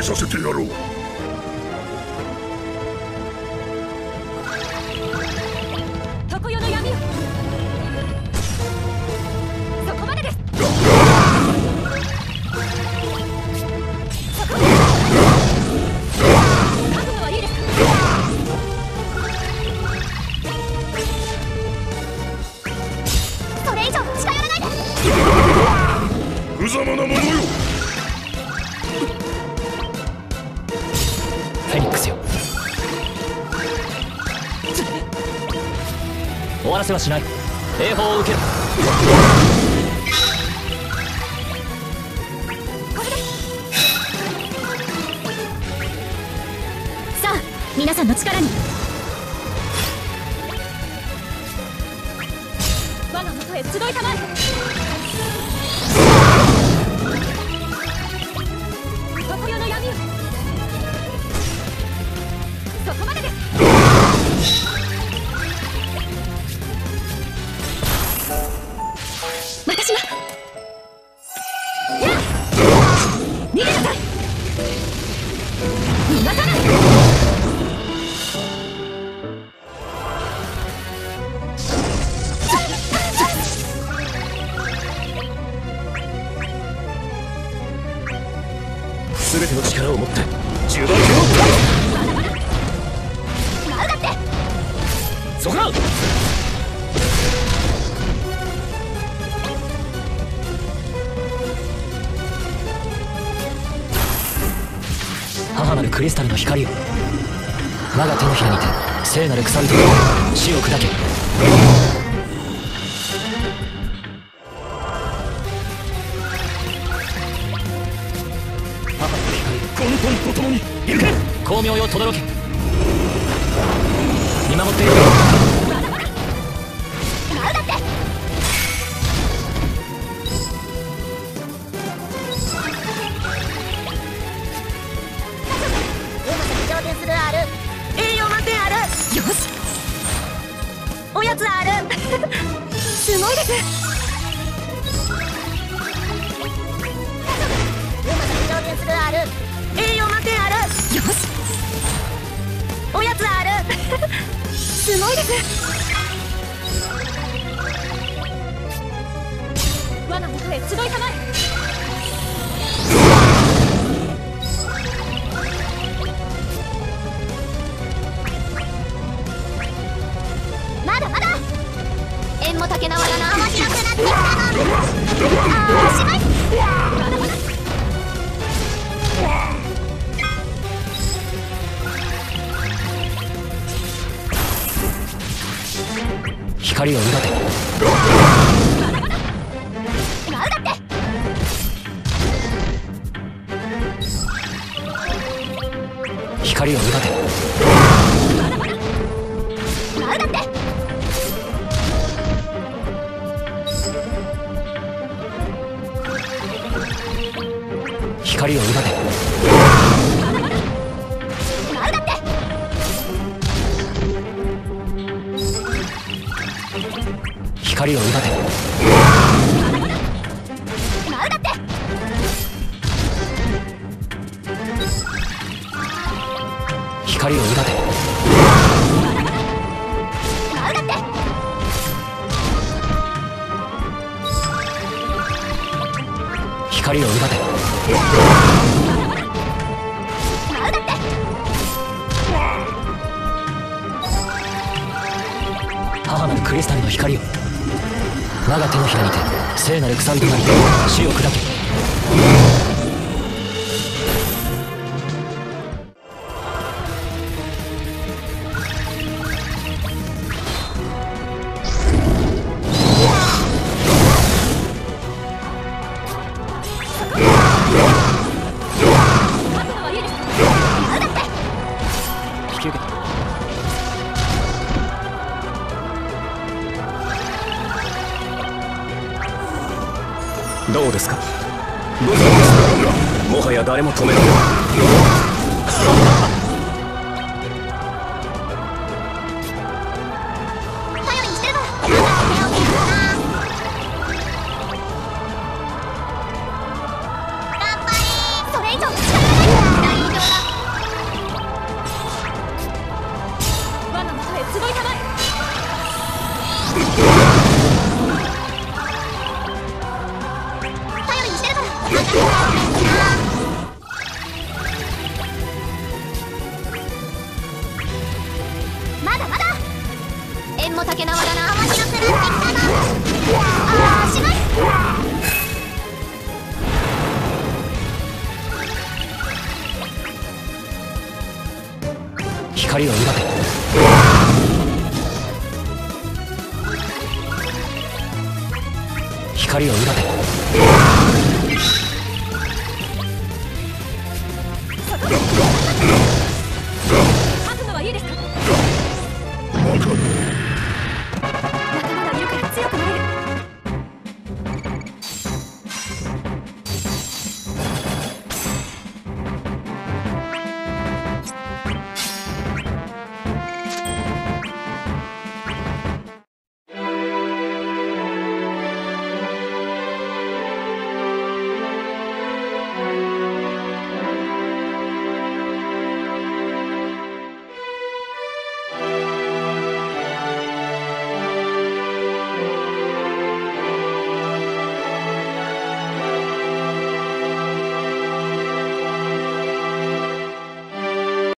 りさせてやろう。常世の闇よ、そこまでです。覚悟はいいですか？それ以上近寄らないで。無様なものよ。終わらせはしない。栄報を受ける。これでさあ皆さんの力に。我が元へ集いたまえ。常世の闇を、そこまでです。全ての力を持って十番手を取る。なうだって。そこら。母なるクリスタルの光を、我が手のひらにて聖なる鎖と死を砕け。光明よ轟け、見守っている。おやつあるすごいです。おやつあるすごいです。罠の声集いたまえ。まだまだ縁も竹縄がなましなくなってきたの。あー、おしまい。まだまだ光をうだて。光をうだて。光をうだて。光をうだて。光をうだて。光をうだて。母なるクリスタルの光を、我が手のひらにて聖なる鎖となり死を砕け。引き受けた。どうですか？もはや誰も止められない。頼りにしてるわ。頑張れ。それ以上力がない。も竹縄だな。面白くなってきたな。あーしまい。光を奪て。光を奪て。